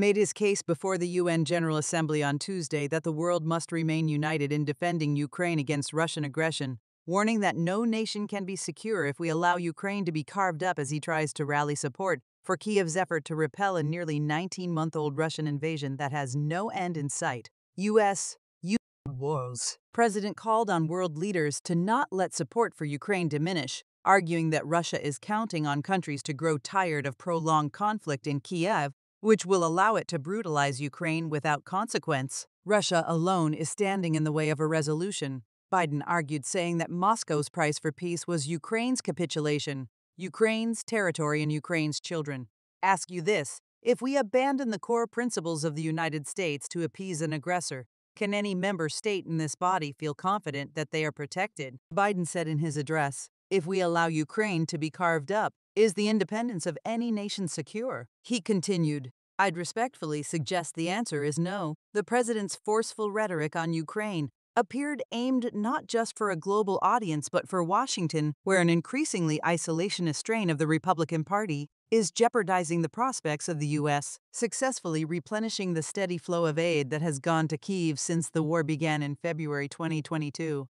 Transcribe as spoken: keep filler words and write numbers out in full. made his case before the U N General Assembly on Tuesday that the world must remain united in defending Ukraine against Russian aggression, warning that no nation can be secure if we allow Ukraine to be carved up as he tries to rally support for Kiev's effort to repel a nearly nineteen-month-old Russian invasion that has no end in sight. U S Wars. President called on world leaders to not let support for Ukraine diminish, arguing that Russia is counting on countries to grow tired of prolonged conflict in Kiev, which will allow it to brutalize Ukraine without consequence. Russia alone is standing in the way of a resolution, Biden argued, saying that Moscow's price for peace was Ukraine's capitulation, Ukraine's territory, and Ukraine's children. Ask you this: if we abandon the core principles of the United States to appease an aggressor, can any member state in this body feel confident that they are protected? Biden said in his address, if we allow Ukraine to be carved up, is the independence of any nation secure? He continued, I'd respectfully suggest the answer is no. The president's forceful rhetoric on Ukraine appeared aimed not just for a global audience but for Washington, where an increasingly isolationist strain of the Republican Party is jeopardizing the prospects of the U S successfully replenishing the steady flow of aid that has gone to Kyiv since the war began in February twenty twenty-two.